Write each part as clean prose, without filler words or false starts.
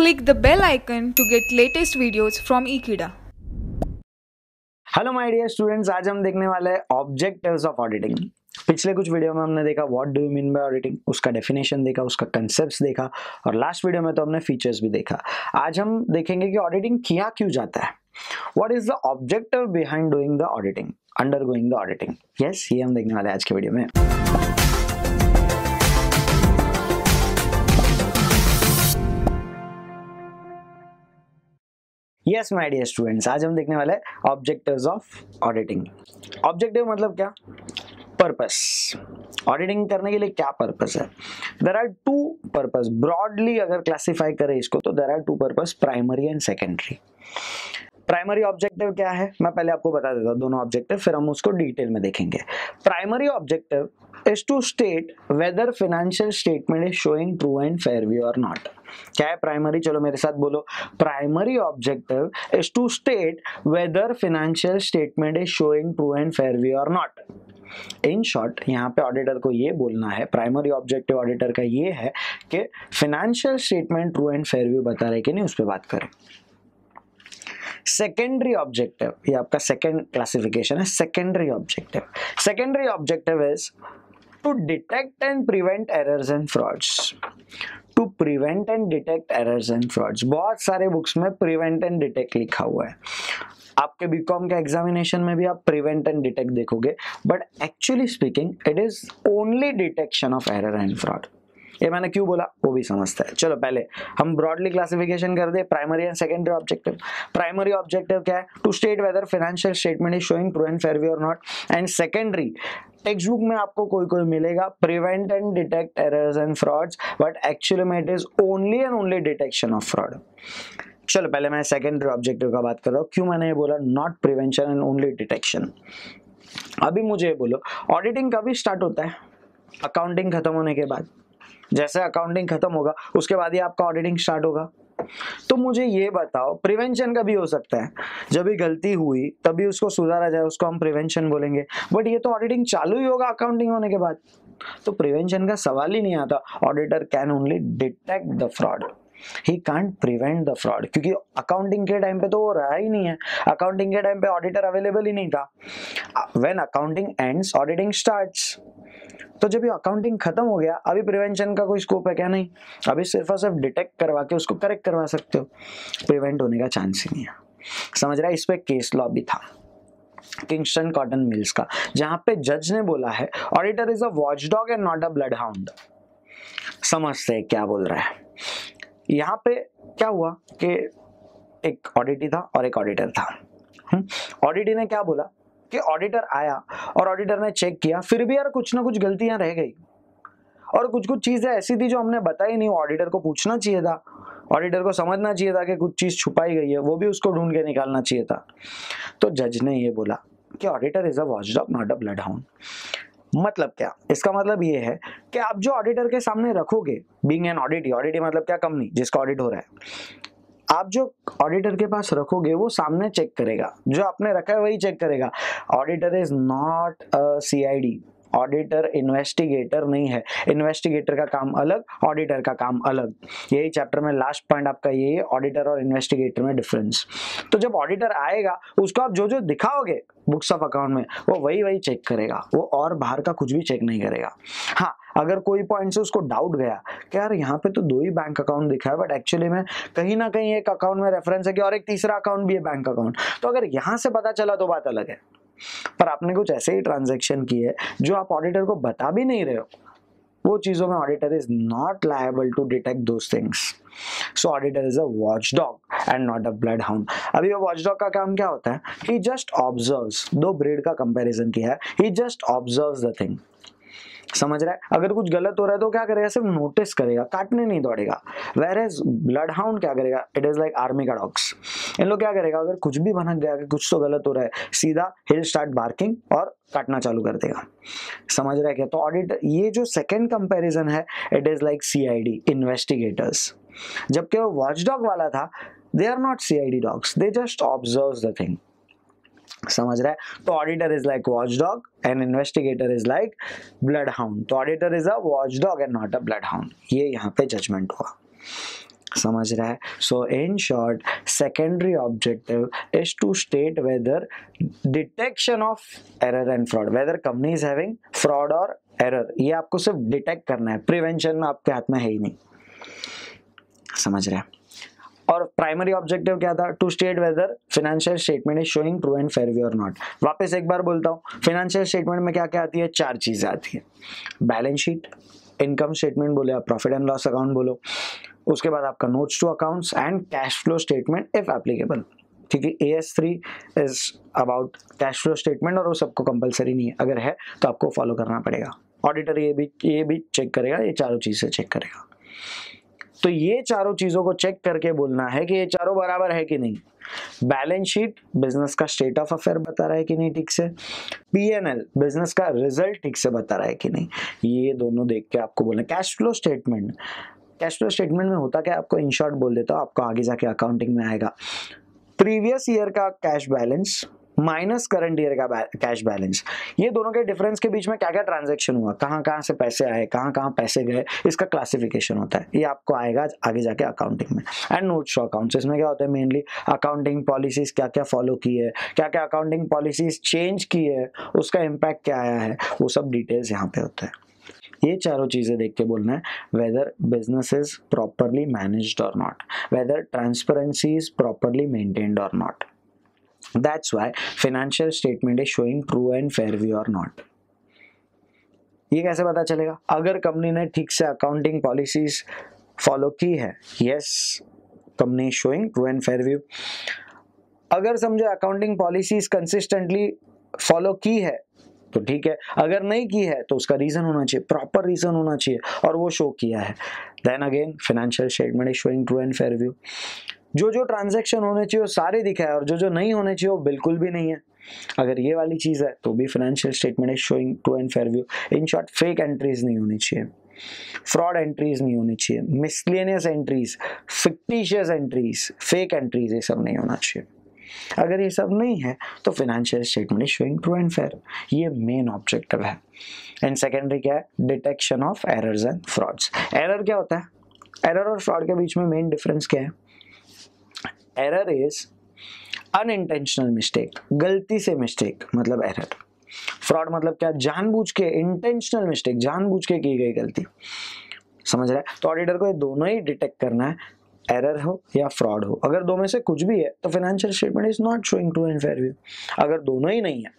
Click the bell icon to get latest videos from EKEDA. Hello my dear students, आज हम देखने वाले हैं ऑब्जेक्टिव्स ऑफ ऑडिटिंग। पिछले कुछ वीडियो में हमने देखा what do you mean by auditing, उसका डेफिनेशन देखा, उसका कंसेप्ट्स देखा और लास्ट वीडियो में तो हमने फीचर्स भी देखा। आज हम देखेंगे कि ऑडिटिंग किया क्यों जाता है, what is the objective behind doing the auditing, undergoing the auditing. Yes, ये हम देखने वाले हैं आज के वीडियो में। यस माय डियर स्टूडेंट्स, आज हम देखने वाले हैं ऑब्जेक्टिव्स ऑफ ऑडिटिंग। ऑब्जेक्टिव मतलब क्या? पर्पस। ऑडिटिंग करने के लिए क्या पर्पस है? There are two purpose. Broadly अगर क्लासिफाई करें इसको तो there are two purpose, primary and secondary. Primary objective क्या है, मैं पहले आपको बता देता हूँ दोनों ऑब्जेक्टिव, फिर हम उसको डिटेल में देखेंगे। Primary objective is to state whether financial statement is showing true and fair view और नॉट। क्या है प्राइमरी? चलो मेरे साथ बोलो। Primary objective is to state whether financial statement is showing true and fair view और नॉट। इन शॉर्ट यहाँ पे ऑडिटर को ये बोलना है, प्राइमरी ऑब्जेक्टिव ऑडिटर का ये है कि financial statement true and fair view बता रहे कि नहीं, उस पर बात करें। सेकेंडरी ऑब्जेक्टिव, ये आपका सेकेंड क्लासिफिकेशन है, secondary objective. Secondary objective is to detect and prevent errors and frauds. To prevent and detect errors and frauds, बहुत सारे बुक्स में प्रिवेंट एंड डिटेक्ट लिखा हुआ है। आपके बीकॉम के एग्जामिनेशन में भी आप प्रिवेंट एंड डिटेक्ट देखोगे, but actually speaking it is only detection of error and fraud. ये मैंने क्यों बोला वो भी समझता है। चलो पहले हम ब्रॉडली क्लासिफिकेशन कर दे primary and secondary objective. Primary objective क्या है? To state whether financial statement is showing true and fair view और not. And secondary, textbook में आपको कोई कोई मिलेगा prevent and detect errors and frauds, but actually में it is only and only detection of fraud. चलो पहले मैं सेकेंडरी ऑब्जेक्टिव का बात कर रहा हूँ। क्यों मैंने ये बोला not prevention and only detection? अभी मुझे ये बोलो, ऑडिटिंग कभी स्टार्ट होता है? अकाउंटिंग खत्म होने के बाद। जैसे अकाउंटिंग खत्म होगा उसके बाद ही आपका ऑडिटिंग स्टार्ट होगा। तो मुझे ये बताओ, प्रिवेंशन कभी हो सकता है? जब भी गलती हुई तभी उसको सुधारा जाए, उसको हम प्रिवेंशन बोलेंगे, बट ये तो ऑडिटिंग चालू ही होगा अकाउंटिंग होने के बाद, तो प्रिवेंशन का सवाल ही नहीं आता। Auditor can only detect the fraud, he can't prevent the fraud, क्योंकि अकाउंटिंग के टाइम पे तो वो रहा ही नहीं है। अकाउंटिंग के टाइम पे ऑडिटर अवेलेबल ही नहीं था। When accounting ends auditing starts. तो जब ये अकाउंटिंग खत्म हो गया, अभी प्रिवेंशन का कोई स्कोप है क्या? नहीं, अभी सिर्फ और सिर्फ डिटेक्ट करवा के उसको करेक्ट करवा सकते हो, प्रिवेंट होने का चांस ही नहीं है। समझ रहा है? इस पे केस लॉ भी था किंगस्टन कॉटन मिल्स का, जहां पे जज ने बोला है auditor is a watchdog and not a bloodhound. समझते हैं क्या बोल रहा है? यहाँ पे क्या हुआ कि एक ऑडिटी था और एक ऑडिटर था। ऑडिटी ने क्या बोला कि ऑडिटर आया और ऑडिटर ने चेक किया, फिर भी यार कुछ ना कुछ गलतियां रह गई और कुछ कुछ चीजें ऐसी थी जो हमने बताई नहीं। ऑडिटर को पूछना चाहिए था, ऑडिटर को समझना चाहिए था कि कुछ चीज छुपाई गई है, वो भी उसको ढूंढ के निकालना चाहिए था। तो जज ने ये बोला कि auditor is a watchdog not a bloodhound. मतलब क्या? इसका मतलब ये है कि आप जो ऑडिटर के सामने रखोगे, बीइंग एन ऑडिटी, ऑडिटी मतलब क्या? कंपनी जिसका ऑडिट हो रहा है, आप जो ऑडिटर के पास रखोगे वो सामने चेक करेगा, जो आपने रखा है वही चेक करेगा। Auditor is not a CID, auditor investigator नहीं है। इन्वेस्टिगेटर का काम अलग, ऑडिटर का काम अलग। यही चैप्टर में लास्ट पॉइंट आपका यही है, ऑडिटर और इन्वेस्टिगेटर में डिफरेंस। तो जब ऑडिटर आएगा उसको आप जो जो दिखाओगे बुक्स ऑफ अकाउंट में, वो वही वही चेक करेगा, वो और बाहर का कुछ भी चेक नहीं करेगा। हाँ, अगर कोई पॉइंट से उसको डाउट गया कि यार यहाँ पे तो दो ही बैंक अकाउंट दिखा है, बट एक्चुअली में कहीं ना कहीं एक अकाउंट में रेफरेंस है कि और एक तीसरा अकाउंट भी है, बैंक अकाउंट, तो अगर यहाँ से पता चला तो बात अलग है। पर आपने कुछ ऐसे ही ट्रांजैक्शन किए जो आप ऑडिटर को बता भी नहीं रहे हो, वो चीजों में auditor is not liable to detect those things. So auditor is a watchdog and not a bloodhound. अभी वॉचडॉग का काम क्या होता है? He just observes. दो ब्रीड का कंपैरिजन किया है, he just observes the thing. समझ रहा है? अगर कुछ गलत हो रहा है तो क्या करेगा? सिर्फ नोटिस करेगा, काटने नहीं दौड़ेगा। वेयर एज ब्लडहाउंड क्या करेगा? इट इज लाइक आर्मी का डॉग्स। इन लोग क्या करेगा? अगर कुछ भी भनक गया कि कुछ तो गलत हो रहा है, सीधा हिल स्टार्ट बार्किंग और काटना चालू कर देगा। समझ रहा है क्या? तो ऑडिट, ये जो सेकेंड कंपेरिजन है it is like CID, investigators. जबकि वो वॉचडॉग वाला था, they are not CID dogs, they just observe the thing. समझ रहा है? तो auditor is like watchdog and investigator is like bloodhound. तो auditor is a watchdog and not a bloodhound. ये यहाँ पे जजमेंट हुआ। समझ रहा है. So in short secondary objective is to state whether detection of error and fraud, whether company is having fraud और error, ये आपको सिर्फ डिटेक्ट करना है, प्रिवेंशन में आपके हाथ में है ही नहीं, समझ रहे हैं. और प्राइमरी ऑब्जेक्टिव क्या था, to state whether financial statement is showing true and fair view और नॉट. वापस एक बार बोलता हूँ, फाइनेंशियल स्टेटमेंट में क्या क्या आती है, चार चीजें आती है, बैलेंस शीट, इनकम स्टेटमेंट बोले आप, प्रॉफिट एंड लॉस अकाउंट बोलो, उसके बाद आपका notes to accounts and cash flow statement if applicable. ठीक है, AS3 is about cash flow statement और वो सबको कंपलसरी नहीं है, अगर है तो आपको फॉलो करना पड़ेगा, ऑडिटर ये भी चेक करेगा, ये चारों चीजें चेक करेगा. तो ये चारों चीजों को चेक करके बोलना है कि ये चारों बराबर है कि नहीं. बैलेंस शीट बिजनेस का स्टेट ऑफ अफेयर बता रहा है कि नहीं ठीक से, P&L बिजनेस का रिजल्ट ठीक से बता रहा है कि नहीं, ये दोनों देख के आपको बोलना. Cash flow statement, cash flow statement में होता क्या, आपको इन शॉर्ट बोल देता हूँ, आपको आगे जाके अकाउंटिंग में आएगा. प्रीवियस ईयर का cash balance minus current year का कैश बैलेंस, ये दोनों के डिफरेंस के बीच में क्या क्या ट्रांजैक्शन हुआ, कहाँ कहाँ से पैसे आए, कहाँ कहाँ पैसे गए, इसका क्लासिफिकेशन होता है, ये आपको आएगा आगे जाके अकाउंटिंग में. एंड नोट्स टू अकाउंट्स, इसमें क्या होता है, मेनली अकाउंटिंग पॉलिसीज क्या क्या फॉलो की है, क्या क्या अकाउंटिंग पॉलिसीज चेंज की है, उसका इम्पैक्ट क्या आया है, वो सब डिटेल्स यहाँ पे होता है. ये चारों चीज़ें देख के बोलना है whether business is properly managed और not, whether transparency is properly maintained और not. That's why financial statement is showing true and fair view or not. ये कैसे पता चलेगा, अगर कंपनी ने ठीक से अकाउंटिंग पॉलिसीज फॉलो की है, yes company is showing true and fair view. अगर समझो अकाउंटिंग पॉलिसीज कंसिस्टेंटली फॉलो की है तो ठीक है, अगर नहीं की है तो उसका रीजन होना चाहिए, प्रॉपर रीजन होना चाहिए और वो शो किया है, then again financial statement is showing true and fair view. जो जो ट्रांजैक्शन होने चाहिए वो सारे दिखा है और जो जो नहीं होने चाहिए वो बिल्कुल भी नहीं है, अगर ये वाली चीज़ है तो भी financial statement is showing true and fair view. In short fake entries नहीं होनी चाहिए, फ्रॉड एंट्रीज नहीं होनी चाहिए, miscellaneous entries, fictitious entries, fake entries, ये सब नहीं होना चाहिए. अगर ये सब नहीं है तो financial statement is showing true and fair, ये मेन ऑब्जेक्टिव है. एंड सेकेंडरी क्या है, detection of errors and frauds. Error क्या होता है, एरर और फ्रॉड के बीच में मेन डिफरेंस क्या है, एरर इज अनइंटेंशनल मिस्टेक, गलती से मिस्टेक मतलब एरर. फ्रॉड मतलब क्या, जानबूझ के, इंटेंशनल मिस्टेक, जानबूझ के की गई गलती, समझ रहा है. तो ऑडिटर को ये दोनों ही डिटेक्ट करना है, एरर हो या फ्रॉड हो, अगर दो में से कुछ भी है तो financial statement is not showing true and fair view. अगर दोनों ही नहीं है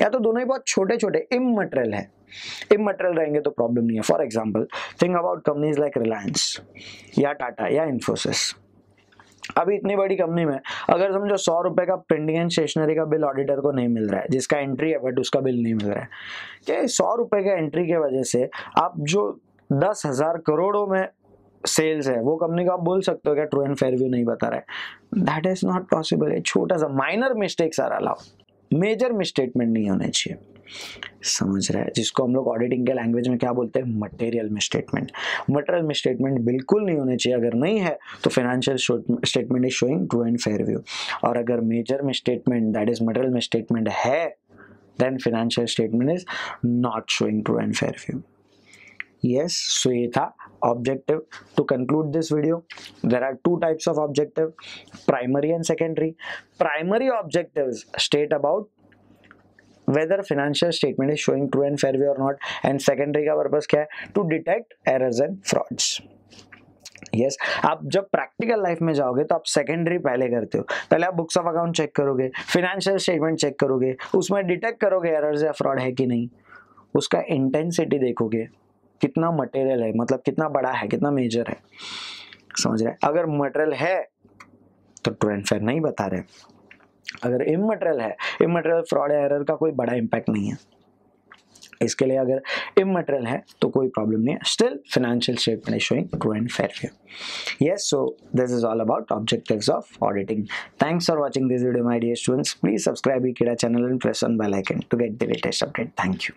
या तो दोनों ही बहुत छोटे छोटे इमटेरियल है, इमटेरियल रहेंगे तो प्रॉब्लम नहीं है. For example think about companies like Reliance या टाटा या इन्फोसिस. अभी इतनी बड़ी कंपनी में अगर समझो 100 रुपए का प्रिंटिंग एंड स्टेशनरी का बिल ऑडिटर को नहीं मिल रहा है, जिसका एंट्री है बट उसका बिल नहीं मिल रहा है, क्या 100 रुपए के एंट्री के वजह से आप जो 10,000 करोड़ों में सेल्स है वो कंपनी को आप बोल सकते हो क्या ट्रू एंड फेयर व्यू नहीं बता रहा है, दैट इज नॉट पॉसिबल. छोटा सा माइनर मिस्टेक सारा लाओ, मेजर मिसस्टेटमेंट नहीं होने चाहिए, समझ रहा है, जिसको हम लोग ऑडिटिंग के लैंग्वेज में क्या बोलते हैं, मटेरियल मिसस्टेटमेंट. मटेरियल मिसस्टेटमेंट बिल्कुल नहीं होने चाहिए, अगर नहीं है तो financial statement is showing true and fair view. और अगर major misstatement that is material misstatement है then financial statement is not showing true and fair view. Yes, so ये था objective. To conclude this video, there are 2 types of objective, primary and secondary. Primary objective state about whether financial statement is showing true and fair view और not, and secondary का purpose क्या है, to detect errors and frauds. Yes, आप जब practical life में जाओगे तो आप सेकेंडरी पहले करते हो, पहले आप बुक्स ऑफ अकाउंट चेक करोगे, फाइनेंशियल स्टेटमेंट चेक करोगे, उसमें डिटेक्ट करोगे एरर्स या फ्रॉड है कि नहीं, उसका इंटेंसिटी देखोगे, कितना मटेरियल है मतलब कितना बड़ा है, कितना मेजर है, समझ रहे हैं. अगर मटेरियल है तो ट्रू एंड फेयर नहीं बता रहे, अगर इमटेरियल है, इमटेरियल फ्रॉड एरर का कोई बड़ा इम्पैक्ट नहीं है, इसके लिए अगर इमटेरियल है तो कोई प्रॉब्लम नहीं है, still financial statement is showing true and fair view. Yes, so this is all about objectives of auditing. Thanks for watching this video, my dear students. Please subscribe Ikeda channel and press on bell icon to get the latest update. Thank you.